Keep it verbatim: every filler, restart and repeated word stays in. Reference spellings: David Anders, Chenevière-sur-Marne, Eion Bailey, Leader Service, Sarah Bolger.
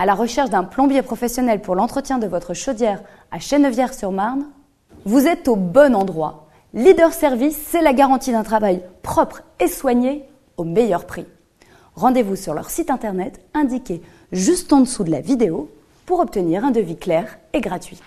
À la recherche d'un plombier professionnel pour l'entretien de votre chaudière à Chenevière-sur-Marne, vous êtes au bon endroit. Leader Service, c'est la garantie d'un travail propre et soigné au meilleur prix. Rendez-vous sur leur site internet indiqué juste en dessous de la vidéo pour obtenir un devis clair et gratuit.